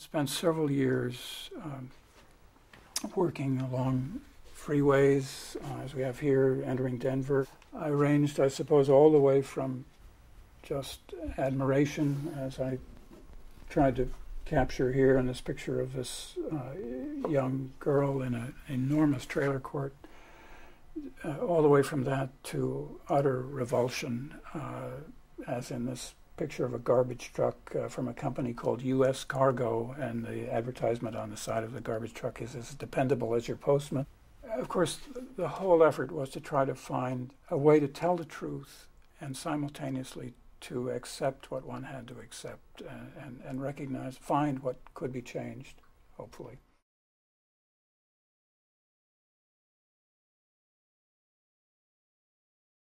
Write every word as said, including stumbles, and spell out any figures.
spent several years um, working along freeways, uh, as we have here, entering Denver. I ranged, I suppose, all the way from just admiration, as I tried to capture here in this picture of this uh, young girl in an enormous trailer court, uh, all the way from that to utter revulsion, uh, as in this picture of a garbage truck uh, from a company called U S Cargo, and the advertisement on the side of the garbage truck is as dependable as your postman. Of course, the whole effort was to try to find a way to tell the truth and simultaneously to accept what one had to accept, and, and, and recognize, find what could be changed, hopefully.